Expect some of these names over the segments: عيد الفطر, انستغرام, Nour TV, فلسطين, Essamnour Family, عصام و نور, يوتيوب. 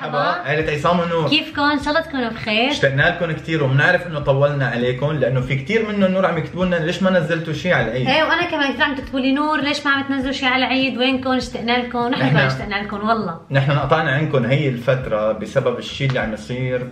مرحبا عائلة عصام ونور، كيفكم؟ ان شاء الله تكونوا بخير. اشتقنا لكم كثير وبنعرف انه طولنا عليكم لانه في كثير منه نور عم يكتبوا لنا ليش ما نزلتوا شيء على العيد. ايه وانا كمان كثير عم تكتبوا لي نور ليش ما عم تنزلوا شيء على العيد، وينكم؟ اشتقنا لكم، نحن كمان اشتقنا لكم والله. نحن قطعنا عنكم هي الفترة بسبب الشيء اللي عم يصير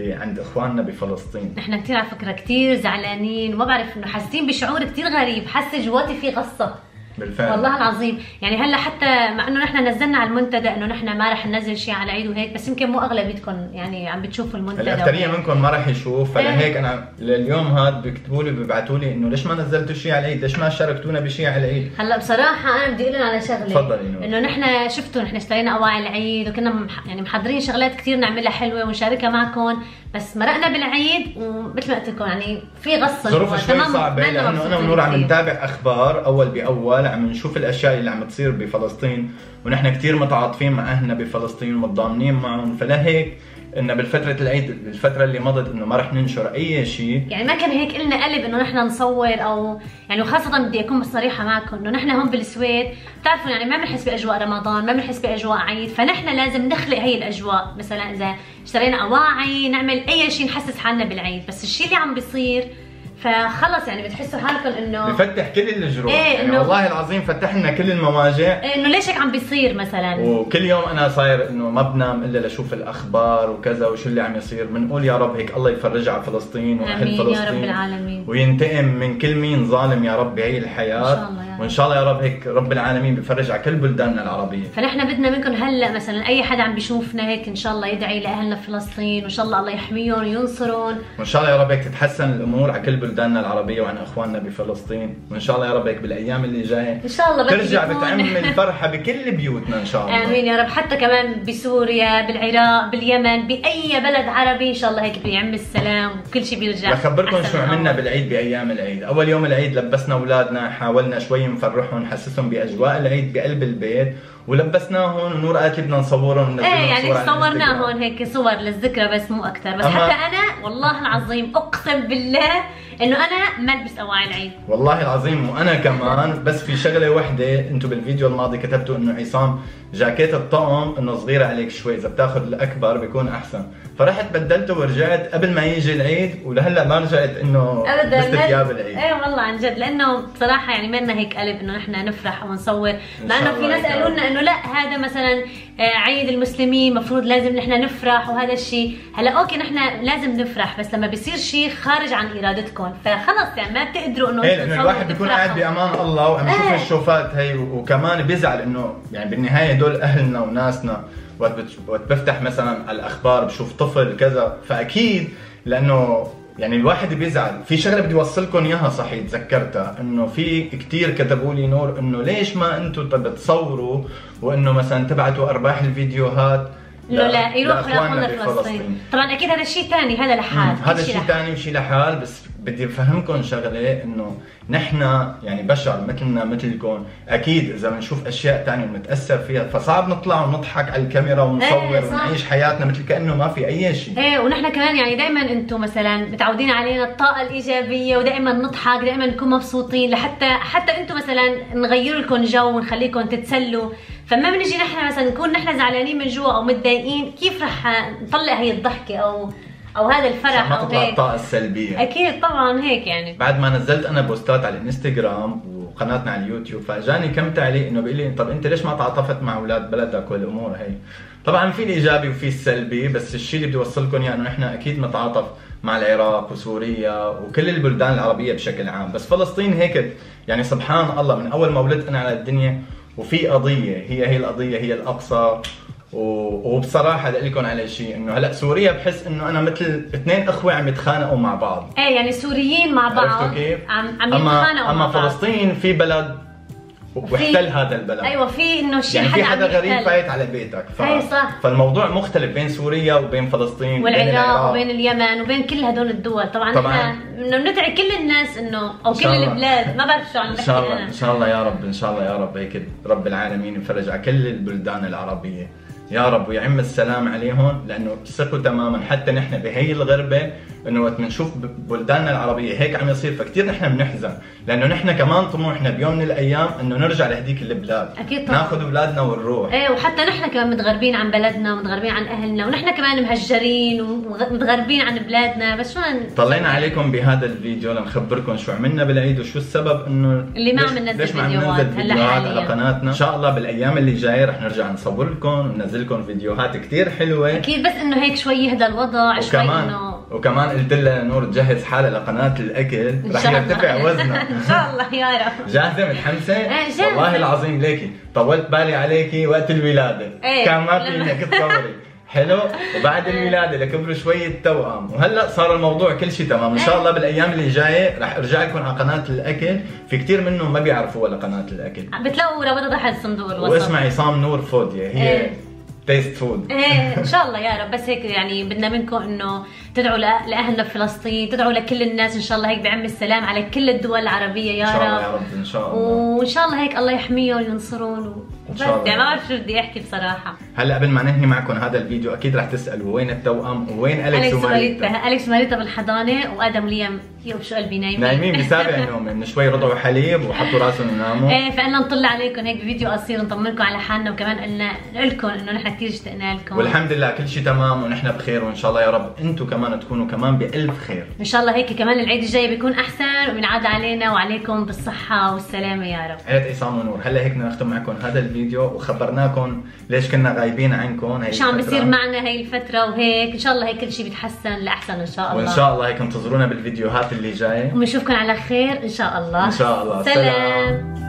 عند اخواننا بفلسطين. نحن كثير على فكرة كثير زعلانين، وما بعرف انه حاسين بشعور كثير غريب، حاسة جواتي في غصة بالفعل والله العظيم. يعني هلا حتى مع انه نحن نزلنا على المنتدى انه نحن ما رح ننزل شيء على العيد وهيك، بس يمكن مو اغلبيتكم يعني عم بتشوفوا المنتدى، الاكثريه منكم ما رح يشوف، فلهيك انا لليوم هاد بيكتبوا لي ببعثوا لي انه ليش ما نزلتوا شيء على العيد، ليش ما شاركتونا بشيء على العيد. هلا بصراحه انا بدي اقول لهم على شغله، تفضلي. انه نحن شفتوا نحن اشترينا اواعي العيد وكنا يعني محضرين شغلات كثير نعملها حلوه ونشاركها معكم، بس مرقنا بالعيد ومثل ما قلت لكم يعني في غصه ظروف شوي صعبه، لانه انا ونور عم نتابع اخبار اول باول، عم نشوف الاشياء اللي عم تصير بفلسطين، ونحن كثير متعاطفين مع اهلنا بفلسطين ومتضامنين معهم، فلهيك انه بالفتره العيد الفتره اللي مضت انه ما رح ننشر اي شيء. يعني ما كان هيك لنا قلب انه نحن نصور، او يعني وخاصه بدي اكون صريحه معكم انه نحن هون بالسويد بتعرفوا يعني ما بنحس باجواء رمضان، ما بنحس باجواء عيد، فنحن لازم نخلق هي الاجواء، مثلا اذا اشترينا اواعي نعمل اي شيء نحسس حالنا بالعيد، بس الشيء اللي عم بيصير فخلص يعني بتحسوا حالكم انه بفتح كل الجروح. إيه يعني والله العظيم فتح لنا كل المواجع، انه ليش هيك عم بيصير مثلا، وكل يوم انا صاير انه ما بنام الا لشوف الاخبار وكذا وشو اللي عم يصير. بنقول يا رب هيك الله يفرجها على فلسطين واهل فلسطين يا رب العالمين، وينتقم من كل مين ظالم يا رب بهي الحياه ان شاء الله، وان شاء الله يا رب هيك رب العالمين بفرج على كل بلداننا العربيه. فنحن بدنا منكم هلا مثلا اي حدا عم بيشوفنا هيك ان شاء الله يدعي لاهلنا فلسطين، وان شاء الله الله يحميهم وينصرهم، وان شاء الله يا رب هيك تتحسن الامور على كل بلداننا العربيه وعن اخواننا بفلسطين، وان شاء الله يا رب هيك بالايام اللي جايه ان شاء الله ترجع بتعمل فرحه بكل بيوتنا ان شاء الله. امين يا رب، حتى كمان بسوريا، بالعراق، باليمن، باي بلد عربي ان شاء الله هيك بيعم السلام وكل شيء بيرجع. بخبركم شو عملنا بالعيد بايام العيد، اول يوم العيد لبسنا اولادنا، حاولنا شوي نفرحهم نحسسهم باجواء العيد بقلب البيت، ولبسناهم ونور قالت لي بدنا نصورهم وننزلهم. ايه يعني صورناهم هيك صور للذكرى بس مو اكثر، بس حتى انا والله العظيم اقسم بالله انه انا ما البس اواعي العيد والله العظيم، وانا كمان. بس في شغله وحده انتم بالفيديو الماضي كتبتوا انه عصام جاكيت الطقم انه صغيره عليك شوي، اذا بتاخذ الاكبر بيكون احسن، فرحت بدلته ورجعت قبل ما يجي العيد، ولهلا ما رجعت انه بس ثياب العيد. ايه والله عن جد، لانه بصراحه يعني ما لنا هيك قلب انه نحن نفرح او نصور، لانه في ناس قالوا لنا انه لا هذا مثلا عيد المسلمين مفروض لازم نحن نفرح وهذا الشيء. هلا اوكي نحن لازم نفرح، بس لما بيصير شيء خارج عن ارادتكم فخلص يعني ما بتقدروا انه إيه، لانه الواحد بيكون قاعد بامان الله وعم يشوف الشوفات هي، وكمان بيزعل انه يعني بالنهايه دول اهلنا وناسنا. وقت بفتح مثلا على الاخبار بشوف طفل كذا، فاكيد لانه يعني الواحد بيزعل. في شغله بدي اوصلكم اياها صحيح تذكرتها، انه في كثير كتبوا لي نور انه ليش ما انتم بتصوروا وانه مثلا تبعتوا ارباح الفيديوهات لا يروحوا لاخواننا بفلسطين. طبعا اكيد هذا شيء ثاني، هذا لحال، هذا شيء ثاني وشيء لحال، بس بدي افهمكم شغله انه نحن يعني بشر مثلنا مثلكم، اكيد اذا بنشوف اشياء ثانيه بنتاثر فيها، فصعب نطلع ونضحك على الكاميرا ونصور ونعيش حياتنا مثل كانه ما في اي شيء. ايه ونحن كمان يعني دائما انتم مثلا متعودين علينا الطاقه الايجابيه، ودائما نضحك، دائما نكون مبسوطين، لحتى انتم مثلا نغير لكم جو ونخليكم تتسلوا، فما بنجي نحن مثلا نكون نحن زعلانين من جوا او متضايقين، كيف رح نطلع هي الضحكه او هذا الفرح ما تطلع الطاقة السلبية. اكيد طبعا هيك يعني. بعد ما نزلت انا بوستات على الانستغرام وقناتنا على اليوتيوب، فاجاني كم تعليق انه بيقول لي طب انت ليش ما تعاطفت مع اولاد بلدك والامور هي. طبعا في الايجابي وفي السلبي، بس الشيء اللي بدي اوصلكم اياه انه نحن اكيد متعاطف مع العراق وسوريا وكل البلدان العربية بشكل عام، بس فلسطين هيك يعني سبحان الله من اول ما ولدت انا على الدنيا وفي قضية، هي القضية هي الاقصى. وبصراحه لكم على شيء انه هلا سوريا بحس انه انا مثل اثنين اخوه عم يتخانقوا مع بعض. ايه يعني سوريين مع بعض عرفتوا كيف؟ عم يتخانقوا. اما فلسطين في بلد واحتل هذا البلد، ايوه في انه شيء يعني في حدا غريب فايت على بيتك، فالموضوع مختلف بين سوريا وبين فلسطين والعراق وبين اليمن وبين كل هدول الدول. طبعا بدنا ندعي كل الناس انه او كل البلاد، ما بعرف شو عم بحكي ان شاء الله أنا. ان شاء الله يا رب، ان شاء الله يا رب هيك رب العالمين يفرج على كل البلدان العربيه يا رب، ويعم السلام عليهم، لانه ثقوا تماما حتى نحن بهي الغربه انه وقت بنشوف بلداننا العربيه هيك عم يصير، فكثير نحن بنحزن، لانه نحن كمان طموحنا بيوم من الايام انه نرجع لهديك البلاد، اكيد طبعا ناخذ بلادنا ونروح. ايه، وحتى نحن كمان متغربين عن بلدنا ومتغربين عن اهلنا، ونحن كمان مهجرين ومتغربين عن بلادنا، بس شو طلعنا عليكم بهذا الفيديو لنخبركم شو عملنا بالعيد وشو السبب انه اللي ما عم ننزل فيديوهات على قناتنا. ان شاء الله بالايام اللي جايه رح نرجع نصور لكم وننزل لكم فيديوهات كثير حلوه، اكيد، بس انه هيك شوي يهدى الوضع شوي. وكمان قلت لها نور تجهز حالها لقناه الاكل رح يرتفع وزنها ان شاء الله يا رب. جاهزه متحمسه؟ والله العظيم ليكي طولت بالي عليكي وقت الولاده، كان ما فينك تصوري. حلو، وبعد الولاده لكبروا شويه توأم، وهلا صار الموضوع كل شيء تمام. ان شاء الله بالايام اللي جايه رح ارجع لكم على قناه الاكل، في كثير منهم ما بيعرفوها لقناه الاكل، بتلاقوا ربطت تحت صندوق الوصف، واسمعي صام نور فوديه هي تيست فود. ايه ان شاء الله يا رب. بس هيك يعني بدنا منكم انه تدعوا لاهلنا بفلسطين، تدعوا لكل الناس ان شاء الله هيك بعم السلام على كل الدول العربيه يا رب. ان شاء الله يا رب، ان شاء الله، وان شاء الله هيك الله يحميهم وينصرهم. بس يعني ما بعرف شو بدي احكي بصراحه. هلا قبل ما ننهي معكم هذا الفيديو اكيد رح تسالوا وين التوأم وين اليكس وماريتا. اليكس وماريتا بالحضانه، وادم ليام شو قلبي نايمين بسابع نوم، من شوي رضعوا حليب وحطوا راسهم وناموا. ايه، فقلنا نطلع عليكم هيك بفيديو قصير نطمنكم على حالنا، وكمان قلنا لكم انه نحن كثير اشتقنا لكم، والحمد لله كل شيء تمام ونحن بخير، وان شاء الله يا رب انتم كمان تكونوا كمان بألف خير. ان شاء الله هيك كمان العيد الجاي بيكون احسن، وبنعاد علينا وعليكم بالصحه والسلامه يا رب. عيلة عصام ونور، هلا هيك بدنا نختم معكم هذا الفيديو، وخبرناكم ليش كنا غايبين عنكم هي شو عم بيصير معنا هي الفتره، وهيك ان شاء الله هيك كل شيء بيتحسن لاحسن ان شاء الله، وان شاء الله هيك انتظرونا بالفيديوهات اللي جايه، وبنشوفكم على خير ان شاء الله. ان شاء الله، سلام.